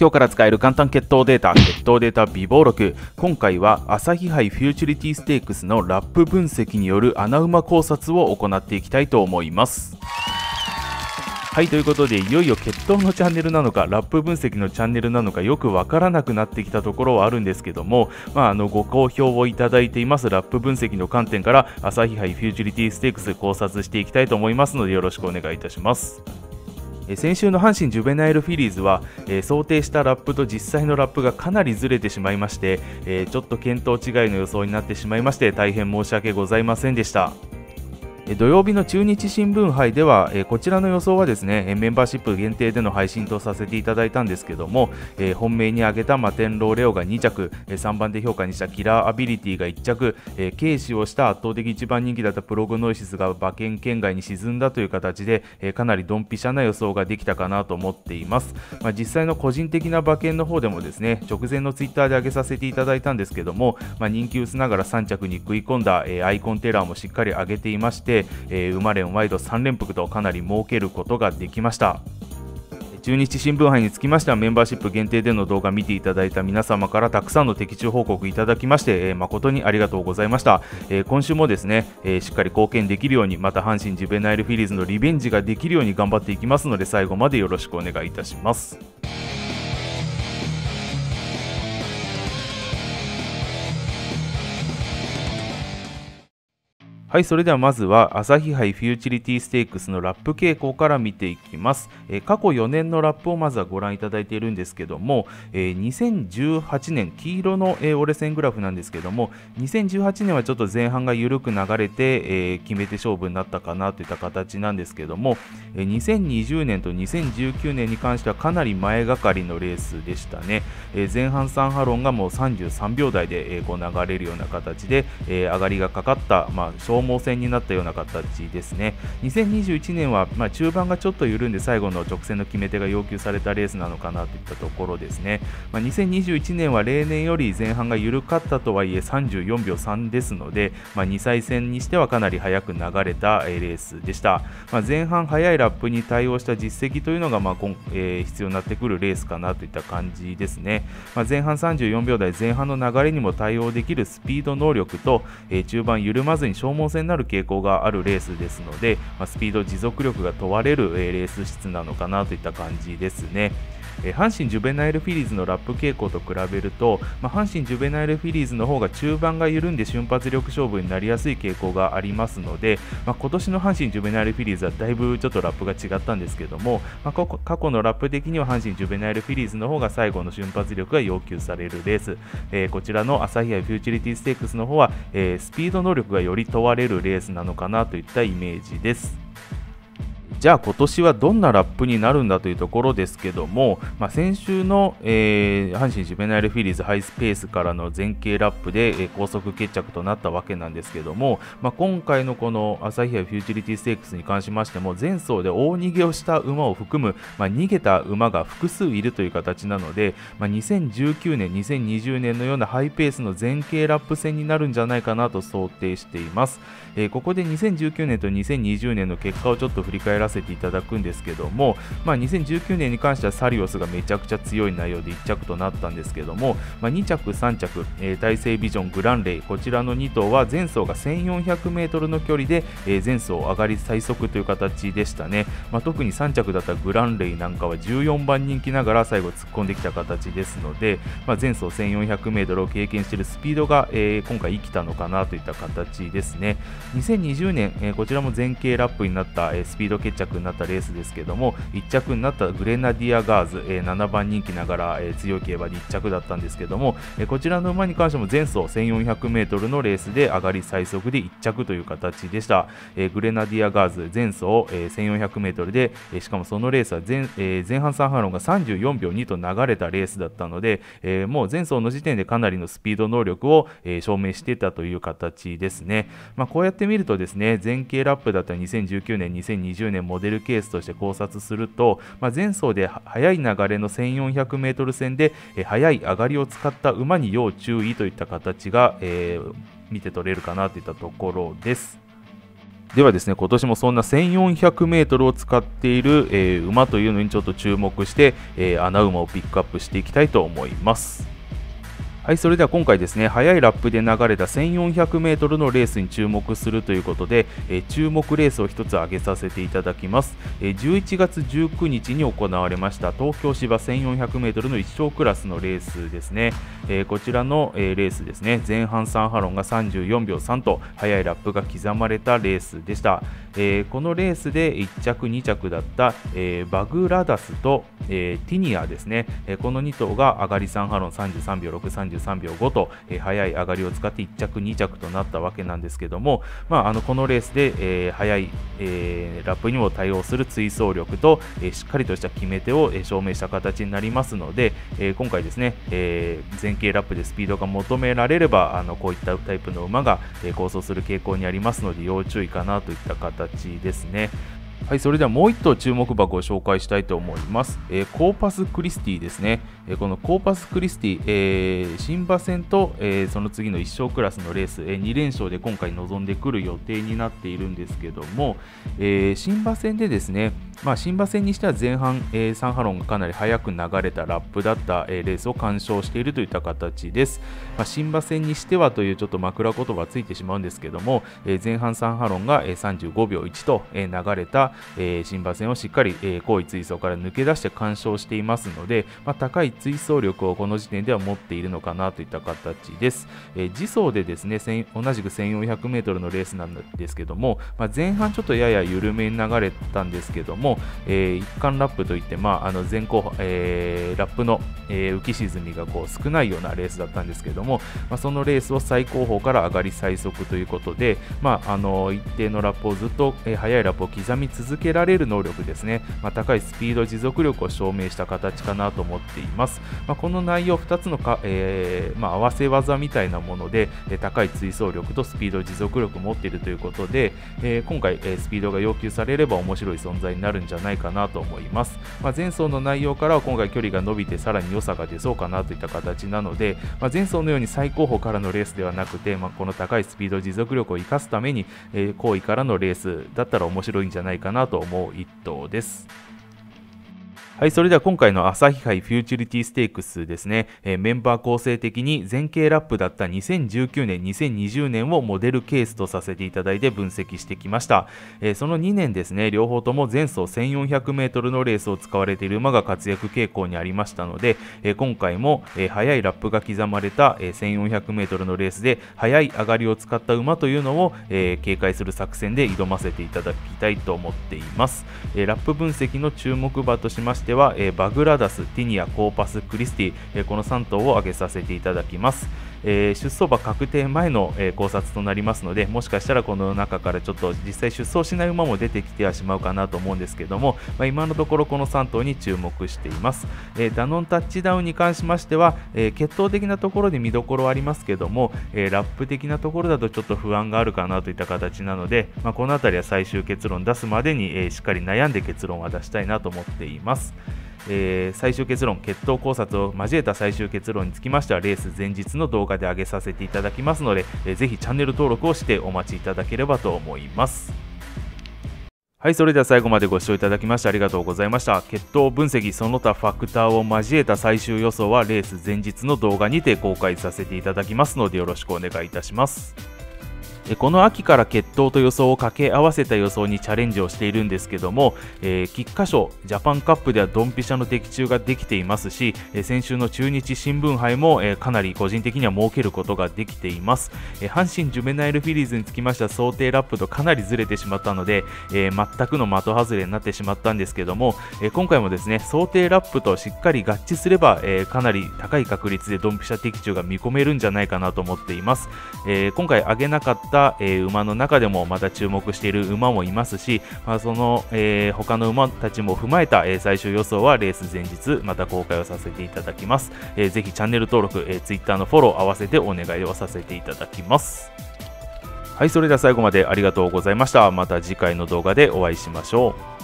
今日から使える簡単血糖データ、血糖データ備忘録。今回は朝日杯フューチュリティステークスのラップ分析による穴馬考察を行っていきたいと思います。はい、ということでいよいよ血糖のチャンネルなのかラップ分析のチャンネルなのかよくわからなくなってきたところはあるんですけども、ご好評をいただいていますラップ分析の観点から朝日杯フューチュリティステークス考察していきたいと思いますのでよろしくお願いいたします。先週の阪神ジュベナイルフィリーズは、想定したラップと実際のラップがかなりずれてしまいまして、ちょっと見当違いの予想になってしまいまして大変申し訳ございませんでした。土曜日の中日新聞杯ではこちらの予想はですねメンバーシップ限定での配信とさせていただいたんですけども、本命に挙げたマテンローレオが2着、3番で評価にしたキラーアビリティが1着、軽視をした圧倒的1番人気だったプログノイシスが馬券圏外に沈んだという形でかなりドンピシャな予想ができたかなと思っています。実際の個人的な馬券の方でもですね直前のツイッターで上げさせていただいたんですけども、人気薄ながら3着に食い込んだアイコンテラーもしっかり上げていまして、馬連ワイド3連複とかなり儲けることができました。中日新聞杯につきましてはメンバーシップ限定での動画見ていただいた皆様からたくさんの的中報告いただきまして、誠にありがとうございました。今週もですね、しっかり貢献できるようにまた阪神ジュベナイルフィリーズのリベンジができるように頑張っていきますので最後までよろしくお願いいたします。はい、それではまずは朝日杯フューチュリティステークスのラップ傾向から見ていきます。過去4年のラップをまずはご覧いただいているんですけども、2018年黄色の折れ線グラフなんですけども2018年はちょっと前半が緩く流れて、決め手勝負になったかなといった形なんですけども2020年と2019年に関してはかなり前がかりのレースでしたね。前半3波論がもう33秒台で、こう流れるような形で、上がりがかかった、消耗戦になったような形ですね。2021年は、中盤がちょっと緩んで最後の直線の決め手が要求されたレースなのかなといったところですね。2021年は例年より前半が緩かったとはいえ34秒3ですので、2歳戦にしてはかなり早く流れたレースでした。前半早いラップに対応した実績というのが、必要になってくるレースかなといった感じですね。前半34秒台前半の流れにも対応できるスピード能力と、中盤緩まずに消耗戦になる傾向があるレースですので、スピード持続力が問われるレース質なのかなといった感じですね。阪神ジュベナイルフィリーズのラップ傾向と比べると、阪神ジュベナイルフィリーズの方が中盤が緩んで瞬発力勝負になりやすい傾向がありますので、今年の阪神ジュベナイルフィリーズはだいぶちょっとラップが違ったんですけども、過去のラップ的には阪神ジュベナイルフィリーズの方が最後の瞬発力が要求されるレース、こちらの朝日杯フューチュリティステークスの方は、スピード能力がより問われるレースなのかなといったイメージです。じゃあ今年はどんなラップになるんだというところですけども、先週の、阪神ジュベナイルフィリーズハイスペースからの前傾ラップで、高速決着となったわけなんですけども、今回のこの朝日杯フューチュリティステークスに関しましても前走で大逃げをした馬を含む、逃げた馬が複数いるという形なので、2019年2020年のようなハイペースの前傾ラップ戦になるんじゃないかなと想定しています。ここで2019年と2020年の結果をちょっと振り返らせていただくんですけども、2019年に関してはサリオスがめちゃくちゃ強い内容で1着となったんですけども、2着3着、大西ビジョングランレイこちらの2頭は前走が 1400m の距離で、前走上がり最速という形でしたね。特に3着だったグランレイなんかは14番人気ながら最後突っ込んできた形ですので、前走 1400m を経験しているスピードが、今回生きたのかなといった形ですね。2020年、こちらも前傾ラップになった、スピード決着になったレースですけども1着になったグレナディアガーズ、7番人気ながら、強い競馬で1着だったんですけども、こちらの馬に関しても前走 1400m のレースで上がり最速で1着という形でした。グレナディアガーズ前走、1400m で、しかもそのレースは 前半3波論が34秒2と流れたレースだったので、もう前走の時点でかなりのスピード能力を、証明していたという形ですね。こうやって見るとですね前傾ラップだった2019年2020年モデルケースとして考察すると、前走で速い流れの 1400m 戦で速い上がりを使った馬に要注意といった形が、見て取れるかなといったところです。ではですね、今年もそんな 1400m を使っている、馬というのにちょっと注目して、穴馬をピックアップしていきたいと思います。はい、それでは今回ですね、速いラップで流れた 1400m のレースに注目するということで、注目レースを1つ挙げさせていただきます。11月19日に行われました東京芝 1400m の1勝クラスのレースですね。こちらのレースですね、前半3ハロンが34秒3と速いラップが刻まれたレースでした。このレースで1着2着だったバグラダスとティニアですね、この2頭が上がり3ハロン33秒6、33秒5と、速い上がりを使って1着2着となったわけなんですけども、このレースで、速い、ラップにも対応する追走力と、しっかりとした決め手を、証明した形になりますので、今回ですね、前傾ラップでスピードが求められればこういったタイプの馬が、好走する傾向にありますので要注意かなといった形ですね。はい、それではもう1頭注目馬ご紹介したいと思います。コーパスクリスティですね。このコーパスクリスティ、新馬戦と、その次の1勝クラスのレース、2連勝で今回臨んでくる予定になっているんですけども、新馬戦でですね、新馬戦にしては前半、3ハロンがかなり早く流れたラップだった、レースを完勝しているといった形です。新馬戦にしてはというちょっと枕言葉はついてしまうんですけども、前半3ハロンが、35秒1と、流れた、新馬戦をしっかり、高位追走から抜け出して完勝していますので、高い追走力をこの時点では持っているのかなといった形です。次走でですね、同じく 1400m のレースなんですけども、前半ちょっとやや緩めに流れたんですけども、一貫ラップといって、前後半、ラップの、浮き沈みが少ないようなレースだったんですけども、そのレースを最高峰から上がり最速ということで、一定のラップをずっと、速いラップを刻み続けられる能力ですね、高いスピード持続力を証明した形かなと思っています。この内容2つの合わせ技みたいなもので、高い追走力とスピード持続力を持っているということで、今回、スピードが要求されれば面白い存在になるんじゃないかなと思います。前走の内容からは今回距離が伸びてさらに良さが出そうかなといった形なので、前走のように最高峰からのレースではなくて、この高いスピード持続力を生かすために、後位からのレースだったら面白いんじゃないかなと思う一頭です。はい、それでは今回の朝日杯フューチュリティステークスですね、メンバー構成的に前傾ラップだった2019年2020年をモデルケースとさせていただいて分析してきました。その2年ですね、両方とも前走 1400m のレースを使われている馬が活躍傾向にありましたので、今回も、速いラップが刻まれた、1400m のレースで速い上がりを使った馬というのを、警戒する作戦で挑ませていただきたいと思っています。ラップ分析の注目馬としましては、バグラダス、ティニア、コーパスクリスティ、この3頭を挙げさせていただきます。出走馬確定前の、考察となりますので、もしかしたらこの中からちょっと実際出走しない馬も出てきてはしまうかなと思うんですけども、今のところこの3頭に注目しています。ダノンタッチダウンに関しましては、血統的なところで見どころはありますけども、ラップ的なところだとちょっと不安があるかなといった形なので、この辺りは最終結論出すまでに、しっかり悩んで結論は出したいなと思っています。最終結論、血統考察を交えた最終結論につきましてはレース前日の動画で上げさせていただきますので、ぜひチャンネル登録をしてお待ちいただければと思います。はい、それでは最後までご視聴いただきましてありがとうございました。血統分析その他ファクターを交えた最終予想はレース前日の動画にて公開させていただきますのでよろしくお願いいたします。この秋から血統と予想を掛け合わせた予想にチャレンジをしているんですけども、菊花賞、ジャパンカップではドンピシャの的中ができていますし、先週の中日新聞杯も、かなり個人的には儲けることができています。阪神ジュベナイルフィリーズにつきましては想定ラップとかなりずれてしまったので、全くの的外れになってしまったんですけども、今回もですね、想定ラップとしっかり合致すれば、かなり高い確率でドンピシャ的中が見込めるんじゃないかなと思っています。今回上げなかった馬の中でもまた注目している馬もいますし、その、他の馬たちも踏まえた、最終予想はレース前日また公開をさせていただきます。ぜひチャンネル登録、Twitter のフォロー合わせてお願いをさせていただきます。はい、それでは最後までありがとうございました。また次回の動画でお会いしましょう。